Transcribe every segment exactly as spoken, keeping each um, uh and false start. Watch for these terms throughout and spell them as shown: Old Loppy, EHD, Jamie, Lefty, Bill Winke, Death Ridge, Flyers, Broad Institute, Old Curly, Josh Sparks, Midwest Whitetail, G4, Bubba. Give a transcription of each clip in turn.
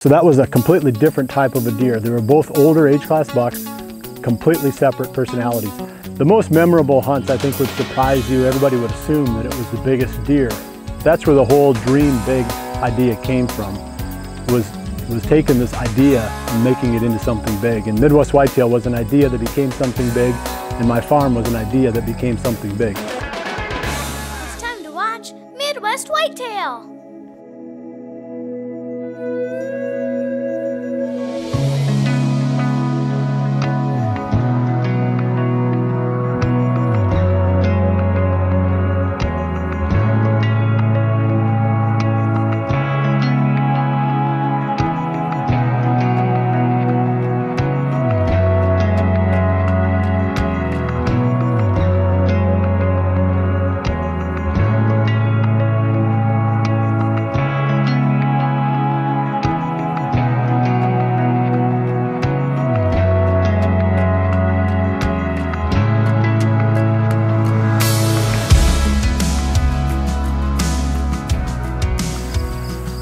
So that was a completely different type of a deer. They were both older age class bucks, completely separate personalities. The most memorable hunts, I think, would surprise you. Everybody would assume that it was the biggest deer. That's where the whole dream big idea came from, was, was taking this idea and making it into something big. And Midwest Whitetail was an idea that became something big, and my farm was an idea that became something big. It's time to watch Midwest Whitetail.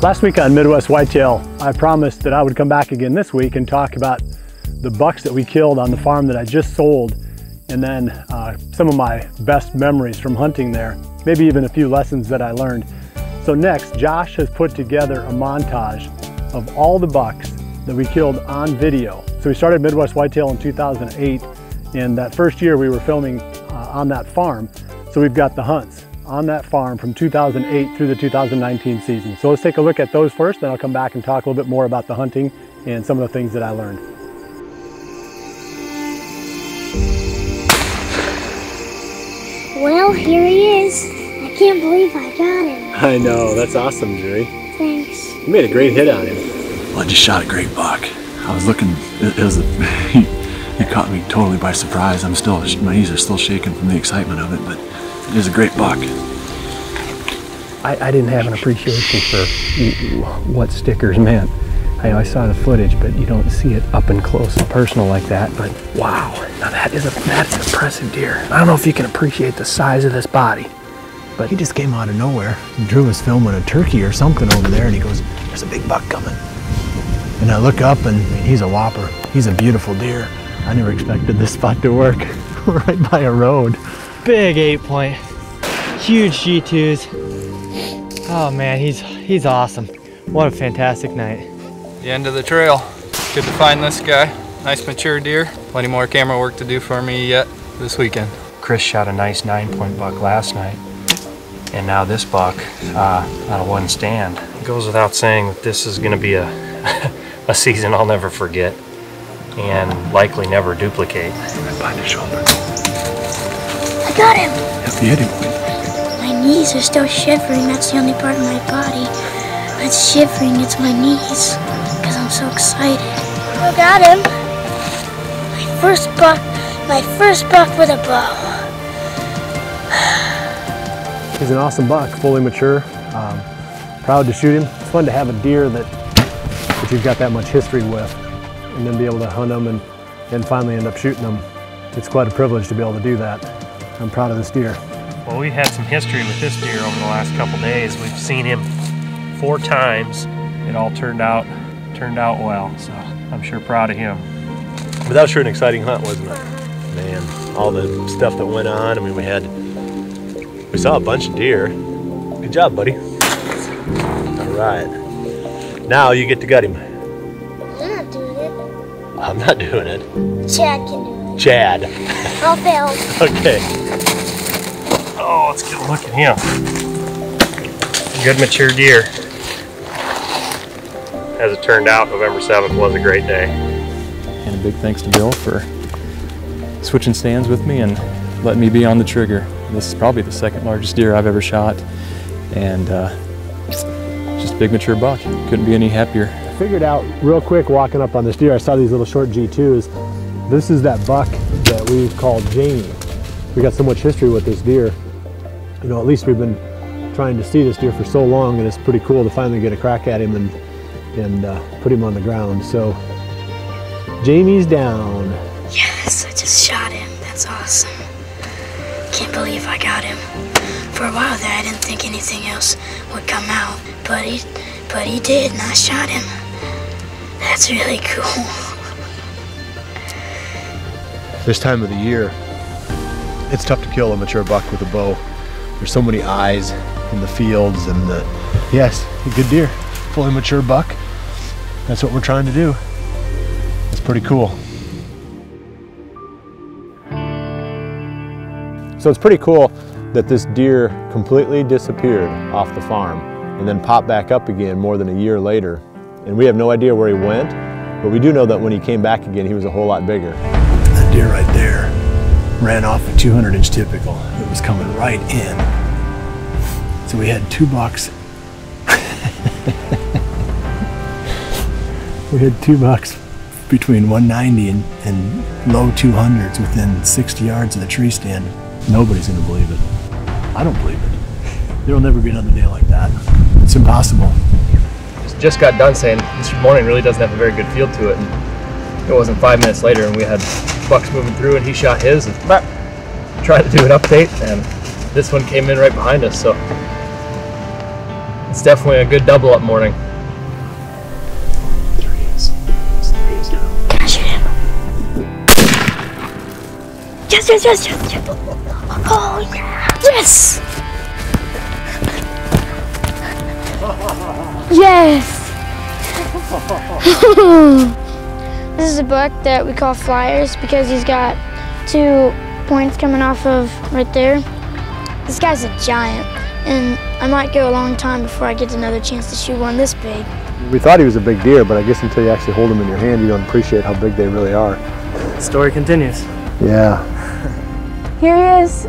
Last week on Midwest Whitetail, I promised that I would come back again this week and talk about the bucks that we killed on the farm that I just sold, and then uh, some of my best memories from hunting there, maybe even a few lessons that I learned. So next, Josh has put together a montage of all the bucks that we killed on video. So we started Midwest Whitetail in two thousand eight, and that first year we were filming uh, on that farm, so we've got the hunts on that farm from two thousand eight through the two thousand nineteen season. So let's take a look at those first, then I'll come back and talk a little bit more about the hunting and some of the things that I learned. Well, here he is. I can't believe I got him. I know, that's awesome, Jerry. Thanks. You made a great hit on him. Well, I just shot a great buck. I was looking, it, it was, it caught me totally by surprise. I'm still, my knees are still shaking from the excitement of it, but it is a great buck. I, I didn't have an appreciation for what stickers meant. I know I saw the footage, but you don't see it up and close and personal like that. But wow, now that is a, that's an impressive deer. I don't know if you can appreciate the size of this body, but he just came out of nowhere. Drew was filming a turkey or something over there, and he goes, "There's a big buck coming." And I look up, and he's a whopper. He's a beautiful deer. I never expected this spot to work. We're right by a road. Big eight point, huge G twos. Oh man, he's he's awesome. What a fantastic night. The end of the trail. Good to find this guy. Nice mature deer. Plenty more camera work to do for me yet this weekend. Chris shot a nice nine point buck last night, and now this buck uh, out of one stand. It goes without saying that this is going to be a a season I'll never forget, and likely never duplicate. By the shoulder. I got him! Yep, you hit him. My knees are still shivering. That's the only part of my body that's shivering. It's my knees, because I'm so excited. I got him. My first buck, my first buck with a bow. He's an awesome buck, fully mature. Um, proud to shoot him. It's fun to have a deer that, that you've got that much history with, and then be able to hunt them and, and finally end up shooting them. It's quite a privilege to be able to do that. I'm proud of this deer. Well, we've had some history with this deer over the last couple days. We've seen him four times. It all turned out turned out well, so I'm sure proud of him. But that was sure an exciting hunt, wasn't it? Man, all the stuff that went on. I mean, we had, we saw a bunch of deer. Good job, buddy. All right. Now you get to gut him. I'm not doing it. I'm not doing it. Chad can do it. Chad. I'll fail. Okay. Oh, let's get a look at him. Good mature deer. As it turned out, November seventh was a great day. And a big thanks to Bill for switching stands with me and letting me be on the trigger. This is probably the second largest deer I've ever shot. And uh, just a big mature buck. Couldn't be any happier. I figured out real quick walking up on this deer, I saw these little short G twos. This is that buck that we called Jamie. We got so much history with this deer. You know, at least we've been trying to see this deer for so long, and it's pretty cool to finally get a crack at him and, and uh, put him on the ground. So, Jamie's down. Yes, I just shot him. That's awesome. Can't believe I got him. For a while there, I didn't think anything else would come out, but he, but he did, and I shot him. That's really cool. This time of the year, it's tough to kill a mature buck with a bow. There's so many eyes in the fields and the, yes, a good deer, fully mature buck. That's what we're trying to do. It's pretty cool. So it's pretty cool that this deer completely disappeared off the farm and then popped back up again more than a year later. And we have no idea where he went, but we do know that when he came back again, he was a whole lot bigger. That deer right there ran off a two hundred inch typical. It was coming right in. So we had two bucks. We had two bucks between one ninety and, and low two hundreds within sixty yards of the tree stand. Nobody's gonna believe it. I don't believe it. There will never be another day like that. It's impossible. Just got done saying this morning really doesn't have a very good feel to it. And it wasn't five minutes later and we had bucks moving through and he shot his and bah, tried to do an update and this one came in right behind us. So it's definitely a good double up morning. There he is. There he is now. Can I shoot him? Yes, yes, yes, yes, yes. Oh, yeah. Yes! Yes! This is a buck that we call Flyers because he's got two points coming off of right there. This guy's a giant, and I might go a long time before I get another chance to shoot one this big. We thought he was a big deer, but I guess until you actually hold them in your hand, you don't appreciate how big they really are. The story continues. Yeah. Here he is.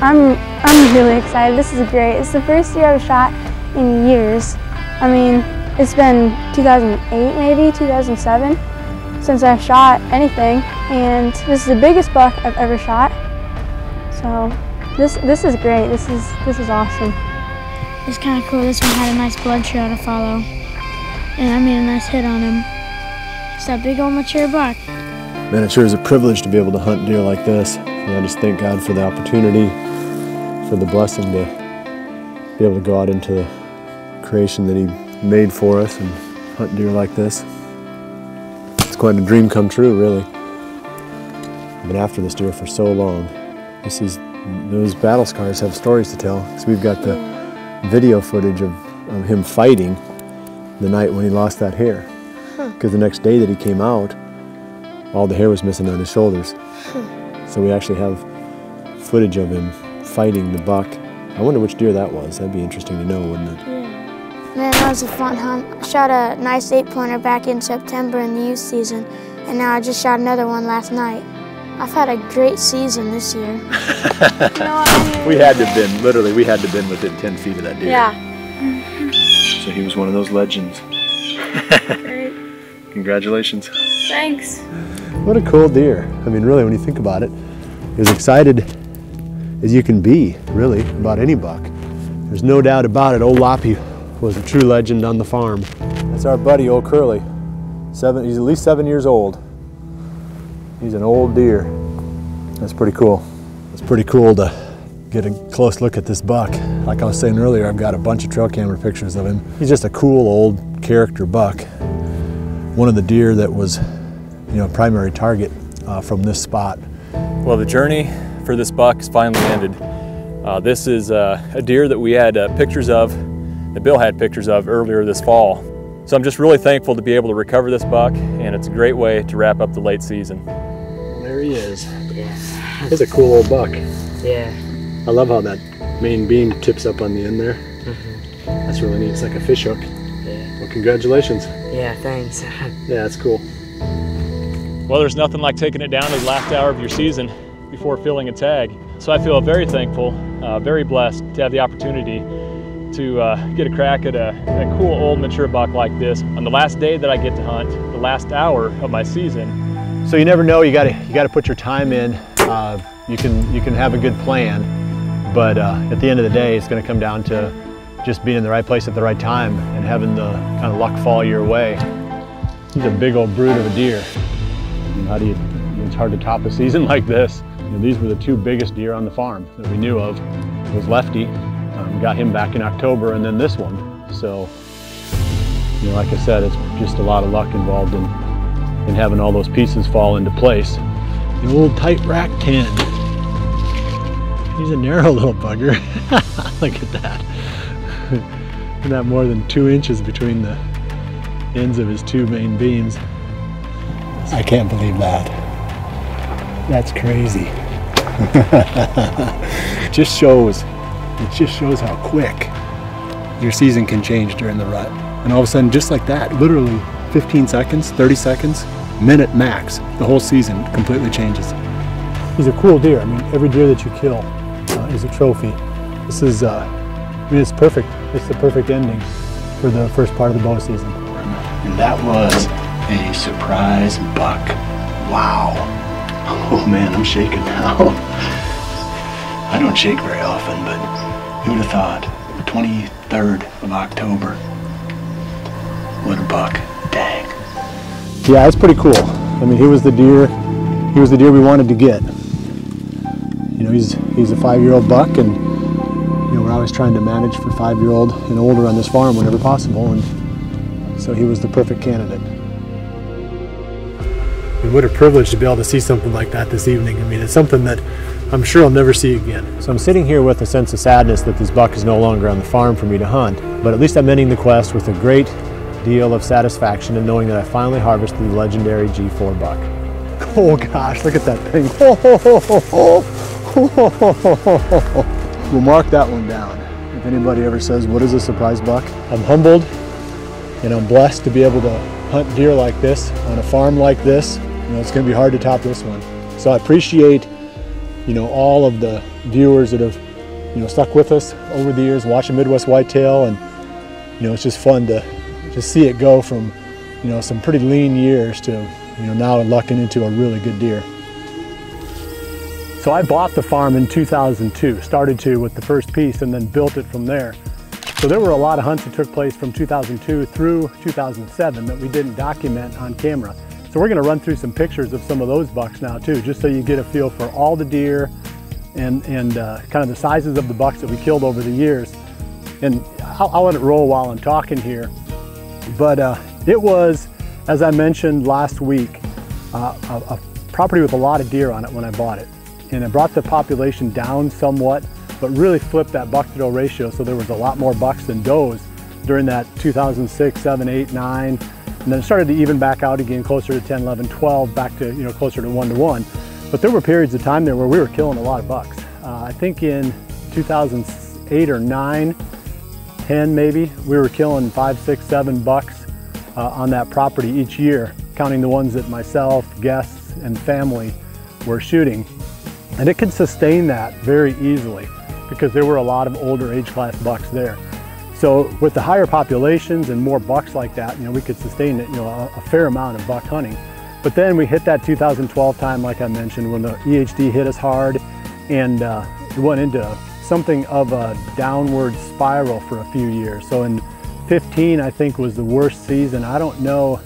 I'm, I'm really excited. This is great. It's the first deer I've shot in years. I mean, it's been two thousand eight, maybe two thousand seven, since I've shot anything, and this is the biggest buck I've ever shot. So this this is great. This is this is awesome. It's kind of cool. This one had a nice blood trail to follow, and I made a nice hit on him. It's that big old mature buck. Man, it sure is a privilege to be able to hunt deer like this. And I just thank God for the opportunity, for the blessing to be able to go out into the creation that he made for us and hunt deer like this. It's quite a dream come true, really. I've been after this deer for so long. This is, those battle scars have stories to tell, because we've got the video footage of, of him fighting the night when he lost that hair. Because huh. the next day that he came out, all the hair was missing on his shoulders. Huh. So we actually have footage of him fighting the buck. I wonder which deer that was. That'd be interesting to know, wouldn't it? Man, that was a fun hunt. I shot a nice eight-pointer back in September in the youth season, and now I just shot another one last night. I've had a great season this year. No, we had to have been, literally, we had to have been within ten feet of that deer. Yeah. So he was one of those legends. Great. Congratulations. Thanks. What a cool deer. I mean, really, when you think about it, as excited as you can be, really, about any buck. There's no doubt about it, Old Loppy was a true legend on the farm. That's our buddy, Old Curly. Seven, he's at least seven years old. He's an old deer. That's pretty cool. It's pretty cool to get a close look at this buck. Like I was saying earlier, I've got a bunch of trail camera pictures of him. He's just a cool old character buck. One of the deer that was, you know, a primary target uh, from this spot. Well, the journey for this buck has finally ended. Uh, this is uh, a deer that we had uh, pictures of that Bill had pictures of earlier this fall. So I'm just really thankful to be able to recover this buck, and it's a great way to wrap up the late season. There he is. Yeah. He's a cool old buck. Yeah. I love how that main beam tips up on the end there. Mm-hmm. That's really neat. It's like a fish hook. Yeah. Well, congratulations. Yeah, thanks. Yeah, that's cool. Well, there's nothing like taking it down to the last hour of your season before filling a tag. So I feel very thankful, uh, very blessed to have the opportunity to uh, get a crack at a, a cool old mature buck like this on the last day that I get to hunt, the last hour of my season. So you never know, you gotta, you gotta put your time in. Uh, you can, you can have a good plan, but uh, at the end of the day, it's gonna come down to just being in the right place at the right time and having the kind of luck fall your way. He's a big old brute of a deer. How do you, it's hard to top a season like this. You know, these were the two biggest deer on the farm that we knew of. It was Lefty. Um, got him back in October, and then this one. So you know, like I said, it's just a lot of luck involved in, in having all those pieces fall into place. The old tight rack ten. He's a narrow little bugger. Look at that. Not more than two inches between the ends of his two main beams. I can't believe that. That's crazy. It just shows, it just shows how quick your season can change during the rut. And all of a sudden, just like that, literally fifteen seconds, thirty seconds, minute max, the whole season completely changes. He's a cool deer. I mean, every deer that you kill uh, is a trophy. This is, uh, I mean, it's perfect. It's the perfect ending for the first part of the bow season. And that was a surprise buck. Wow. Oh man, I'm shaking now. I don't shake very often, but who would have thought, the twenty-third of October, what a buck, dang. Yeah, it's pretty cool. I mean, he was the deer, he was the deer we wanted to get. You know, he's, he's a five-year-old buck, and you know, we're always trying to manage for five-year-old and older on this farm whenever possible. And so he was the perfect candidate. We would have privileged to be able to see something like that this evening. I mean, it's something that I'm sure I'll never see again. So I'm sitting here with a sense of sadness that this buck is no longer on the farm for me to hunt, but at least I'm ending the quest with a great deal of satisfaction in knowing that I finally harvested the legendary G four buck. Oh gosh, look at that thing. We'll mark that one down. If anybody ever says, what is a surprise buck? I'm humbled. And I'm blessed to be able to hunt deer like this on a farm like this. You know, it's going to be hard to top this one. So I appreciate, you know, all of the viewers that have, you know, stuck with us over the years watching Midwest Whitetail, and you know, it's just fun to just see it go from, you know, some pretty lean years to, you know, now lucking into a really good deer. So I bought the farm in two thousand two, started to with the first piece, and then built it from there. So there were a lot of hunts that took place from two thousand two through two thousand seven that we didn't document on camera. So we're going to run through some pictures of some of those bucks now too, just so you get a feel for all the deer and, and uh, kind of the sizes of the bucks that we killed over the years. And I'll, I'll let it roll while I'm talking here. But uh, it was, as I mentioned last week, uh, a, a property with a lot of deer on it when I bought it. And it brought the population down somewhat, but really flipped that buck to doe ratio, so there was a lot more bucks than does during that two thousand six, seven, eight, nine, and then it started to even back out again closer to ten, eleven, twelve, back to, you know, closer to one to one. But there were periods of time there where we were killing a lot of bucks. Uh, I think in two thousand eight or nine, ten maybe, we were killing five, six, seven bucks uh, on that property each year, counting the ones that myself, guests, and family were shooting. And it could sustain that very easily, because there were a lot of older age class bucks there. So with the higher populations and more bucks like that, you know, we could sustain it, you know, a, a fair amount of buck hunting. But then we hit that two thousand twelve time, like I mentioned, when the E H D hit us hard, and uh, it went into something of a downward spiral for a few years. So in fifteen, I think, was the worst season. I don't know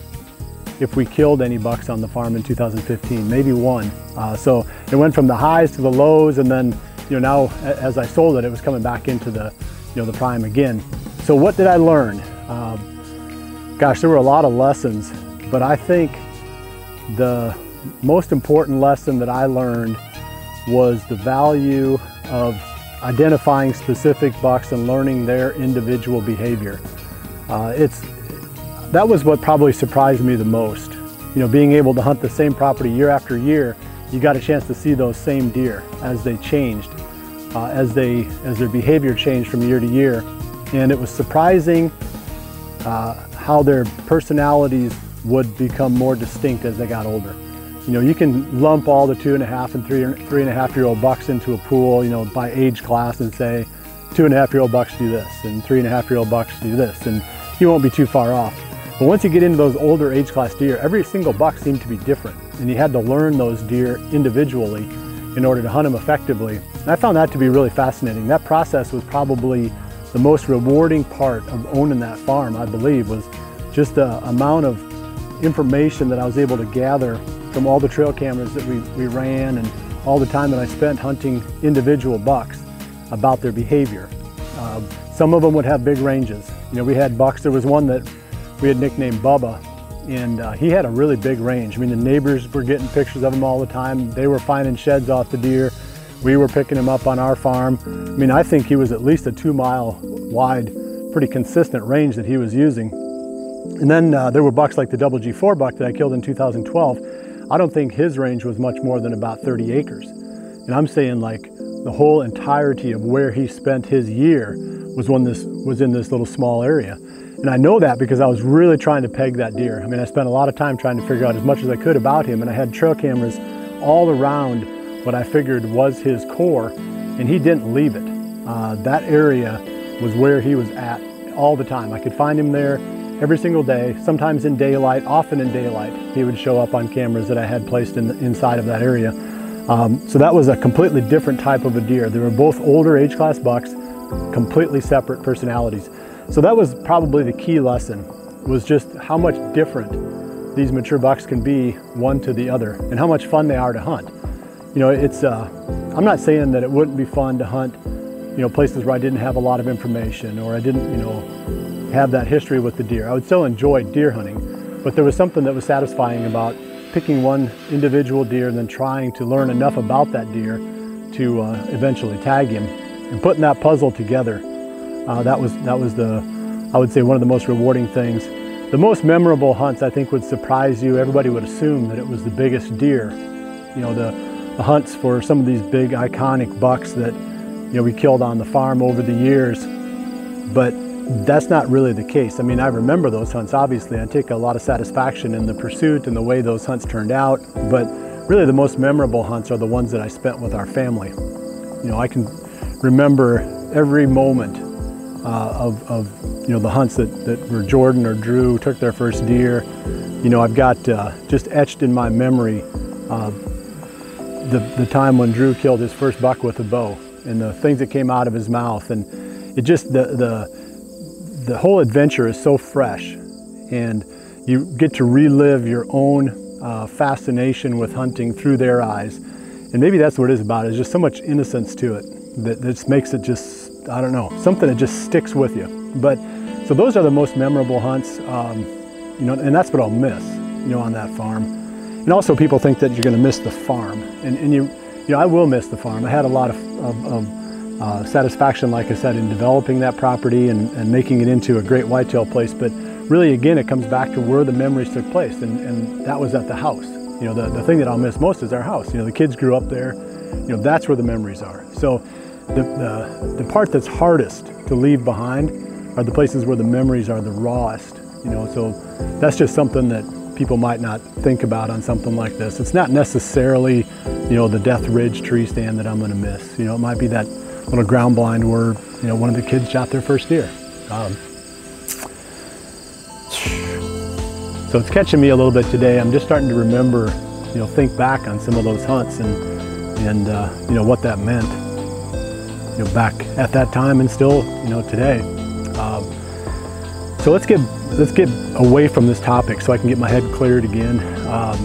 if we killed any bucks on the farm in two thousand fifteen, maybe one. Uh, so it went from the highs to the lows, and then, you know, now as I sold it, it was coming back into the, you know, the prime again. So what did I learn? Um, gosh, there were a lot of lessons, but I think the most important lesson that I learned was the value of identifying specific bucks and learning their individual behavior. Uh, it's That was what probably surprised me the most. You know, being able to hunt the same property year after year, you got a chance to see those same deer as they changed, uh, as they as their behavior changed from year to year. And it was surprising uh, how their personalities would become more distinct as they got older. You know, you can lump all the two and a half and three three and a half year old bucks into a pool, you know, by age class, and say two and a half year old bucks do this, and three and a half year old bucks do this, and you won't be too far off. But once you get into those older age class deer, every single buck seemed to be different, and you had to learn those deer individually in order to hunt them effectively. And I found that to be really fascinating. That process was probably the most rewarding part of owning that farm, I believe, was just the amount of information that I was able to gather from all the trail cameras that we, we ran, and all the time that I spent hunting individual bucks about their behavior. Uh, some of them would have big ranges. You know, we had bucks, there was one that we had nicknamed Bubba, and uh, he had a really big range. I mean, the neighbors were getting pictures of him all the time. They were finding sheds off the deer. We were picking him up on our farm. I mean, I think he was at least a two mile wide, pretty consistent range that he was using. And then uh, there were bucks like the double G four buck that I killed in two thousand twelve. I don't think his range was much more than about thirty acres. And I'm saying, like, the whole entirety of where he spent his year was when this was in this little small area. And I know that because I was really trying to peg that deer. I mean, I spent a lot of time trying to figure out as much as I could about him, and I had trail cameras all around what I figured was his core, and he didn't leave it. Uh, that area was where he was at all the time. I could find him there every single day, sometimes in daylight, often in daylight. He would show up on cameras that I had placed in the, inside of that area. Um, so that was a completely different type of a deer. They were both older age class bucks, completely separate personalities. So that was probably the key lesson, was just how much different these mature bucks can be one to the other, and how much fun they are to hunt. You know, it's, uh, I'm not saying that it wouldn't be fun to hunt, you know, places where I didn't have a lot of information, or I didn't, you know, have that history with the deer. I would still enjoy deer hunting, but there was something that was satisfying about picking one individual deer and then trying to learn enough about that deer to uh, eventually tag him, and putting that puzzle together. Uh, that was that was the, I would say, one of the most rewarding things. The most memorable hunts, I think, would surprise you. Everybody would assume that it was the biggest deer. You know, the, the hunts for some of these big iconic bucks that, you know, we killed on the farm over the years, but that's not really the case. I mean, I remember those hunts, obviously. I take a lot of satisfaction in the pursuit and the way those hunts turned out, but really the most memorable hunts are the ones that I spent with our family. You know, I can remember every moment uh, of, of, you know, the hunts that, that were Jordan or Drew took their first deer. You know, I've got uh, just etched in my memory uh, the, the time when Drew killed his first buck with a bow, and the things that came out of his mouth, and it just, the, the, the whole adventure is so fresh, and you get to relive your own uh, fascination with hunting through their eyes. And maybe that's what it is about. It's just so much innocence to it that this makes it just, I don't know, something that just sticks with you. But so those are the most memorable hunts, um, you know, and that's what I'll miss, you know, on that farm. And also, people think that you're going to miss the farm, and, and you, you know, I will miss the farm. I had a lot of, of, of Uh, satisfaction, like I said, in developing that property and, and making it into a great whitetail place. But really, again, it comes back to where the memories took place, and, and that was at the house. You know, the, the thing that I'll miss most is our house. You know, the kids grew up there. You know, that's where the memories are. So the, the, the part that's hardest to leave behind are the places where the memories are the rawest. You know, so that's just something that people might not think about on something like this. It's not necessarily, you know, the Death Ridge tree stand that I'm going to miss. You know, it might be that little ground blind where, you know, one of the kids shot their first deer. Um, so it's catching me a little bit today. I'm just starting to remember, you know, think back on some of those hunts, and, and uh, you know, what that meant, you know, back at that time, and still, you know, today. Um, so let's get, let's get away from this topic so I can get my head cleared again. Um,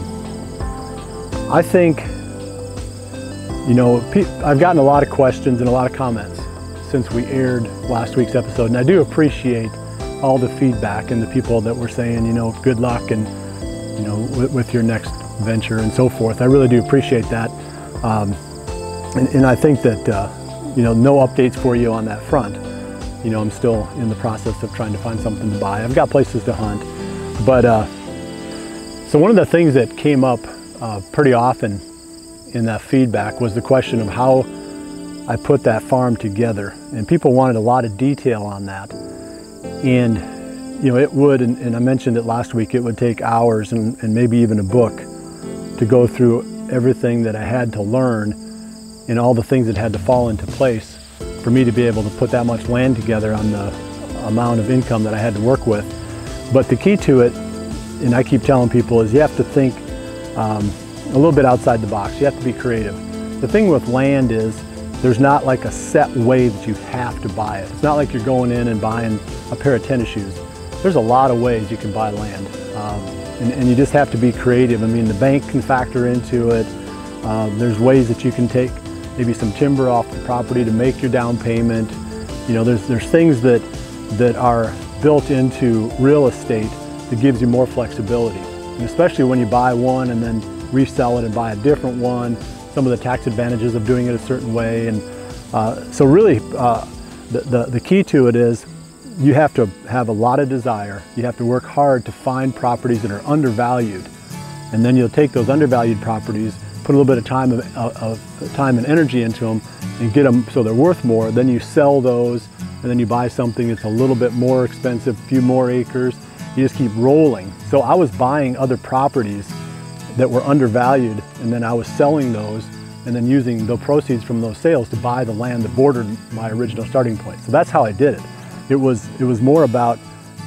I think, you know, I've gotten a lot of questions and a lot of comments since we aired last week's episode, and I do appreciate all the feedback and the people that were saying, you know, good luck, and, you know, with, with your next venture and so forth. I really do appreciate that, um, and, and I think that, uh, you know, no updates for you on that front. You know, I'm still in the process of trying to find something to buy. I've got places to hunt, but uh, so one of the things that came up uh, pretty often in that feedback was the question of how I put that farm together, and people wanted a lot of detail on that. And, you know, it would, and, and I mentioned it last week, it would take hours and, and maybe even a book to go through everything that I had to learn and all the things that had to fall into place for me to be able to put that much land together on the amount of income that I had to work with. But the key to it, and I keep telling people, is you have to think um, a little bit outside the box. You have to be creative. The thing with land is there's not like a set way that you have to buy it. It's not like you're going in and buying a pair of tennis shoes. There's a lot of ways you can buy land, um, and, and you just have to be creative. I mean, the bank can factor into it. Uh, there's ways that you can take maybe some timber off the property to make your down payment. You know, there's, there's things that, that are built into real estate it gives you more flexibility. And especially when you buy one and then resell it and buy a different one, some of the tax advantages of doing it a certain way. And uh, so really uh, the, the, the key to it is you have to have a lot of desire. You have to work hard to find properties that are undervalued. And then you'll take those undervalued properties, put a little bit of time, of, of time and energy into them, and get them so they're worth more. Then you sell those, and then you buy something that's a little bit more expensive, a few more acres. You just keep rolling. So I was buying other properties that were undervalued, and then I was selling those, and then using the proceeds from those sales to buy the land that bordered my original starting point. So that's how I did it. It was, it was more about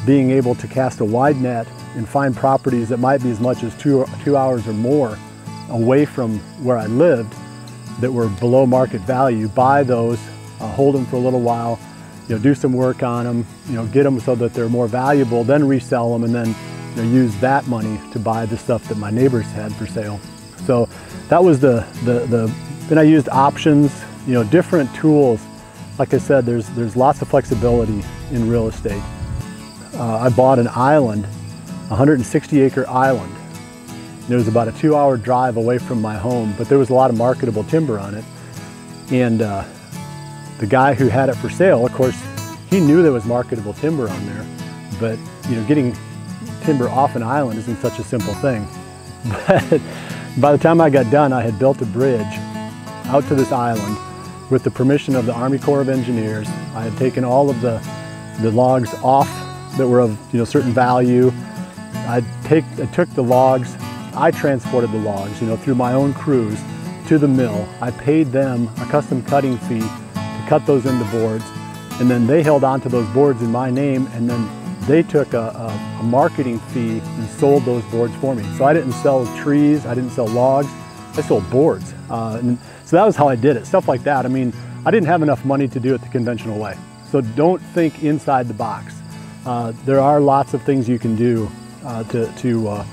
being able to cast a wide net and find properties that might be as much as two, two hours or more away from where I lived that were below market value, buy those, uh, hold them for a little while, you know, do some work on them, you know, get them so that they're more valuable, then resell them, and then you know, use that money to buy the stuff that my neighbors had for sale. So that was the, the, the then I used options, you know, different tools. Like I said, there's, there's lots of flexibility in real estate. Uh, I bought an island, one hundred sixty acre island. It was about a two hour drive away from my home, but there was a lot of marketable timber on it. And uh, the guy who had it for sale, of course, he knew there was marketable timber on there, but you know, getting timber off an island isn't such a simple thing. But by the time I got done, I had built a bridge out to this island with the permission of the Army Corps of Engineers. I had taken all of the, the logs off that were of you know certain value. I, take, I took the logs, I transported the logs you know, through my own crews to the mill. I paid them a custom cutting fee to cut those into boards, and then they held onto those boards in my name, and then they took a, a, a marketing fee and sold those boards for me. So I didn't sell trees, I didn't sell logs, I sold boards. Uh, and so that was how I did it, stuff like that. I mean, I didn't have enough money to do it the conventional way. So don't think inside the box. Uh, there are lots of things you can do uh, to, to uh,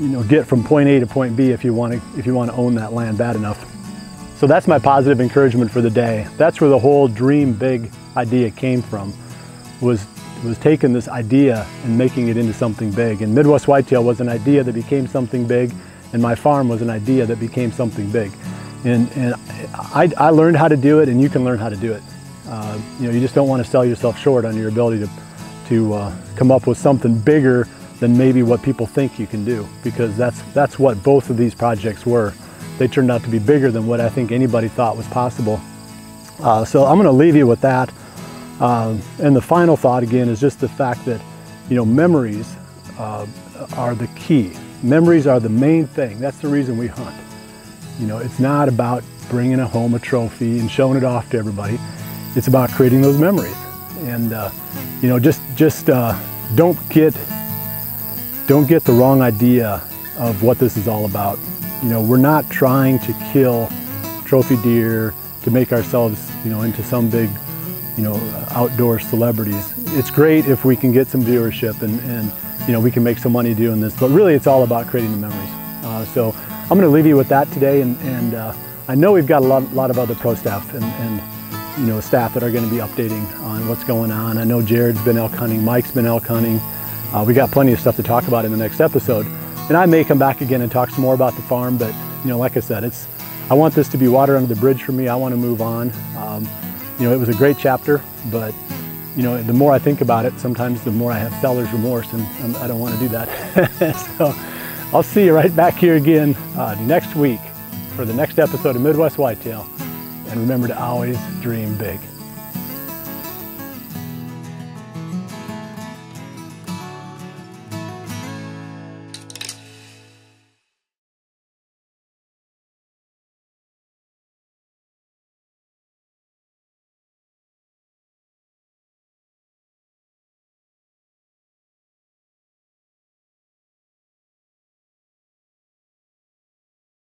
you know, get from point A to point B if you want to, if you want to own that land bad enough. So that's my positive encouragement for the day. That's where the whole dream big idea came from, was, was taking this idea and making it into something big. And Midwest Whitetail was an idea that became something big, and my farm was an idea that became something big. And, and I, I learned how to do it, and you can learn how to do it. Uh, you know, you just don't want to sell yourself short on your ability to, to uh, come up with something bigger than maybe what people think you can do, because that's, that's what both of these projects were. They turned out to be bigger than what I think anybody thought was possible. Uh, so I'm going to leave you with that. Um, and the final thought, again, is just the fact that, you know, memories uh, are the key. Memories are the main thing. That's the reason we hunt. You know, it's not about bringing a home a trophy and showing it off to everybody. It's about creating those memories. And uh, you know, just just uh, don't get don't get the wrong idea of what this is all about. You know, we're not trying to kill trophy deer to make ourselves, you know, into some big, you know, outdoor celebrities. It's great if we can get some viewership and and you know, we can make some money doing this, but really it's all about creating the memories. Uh, so I'm going to leave you with that today, and, and uh, I know we've got a lot, lot of other pro staff and, and you know, staff that are going to be updating on what's going on. I know Jared's been elk hunting, Mike's been elk hunting. Uh, we got plenty of stuff to talk about in the next episode, and I may come back again and talk some more about the farm. But you know, like I said, it's I want this to be water under the bridge for me. I want to move on. Um, you know, it was a great chapter, but you know, the more I think about it, sometimes the more I have seller's remorse, and, and I don't want to do that. So I'll see you right back here again uh, next week for the next episode of Midwest Whitetail. And remember to always dream big.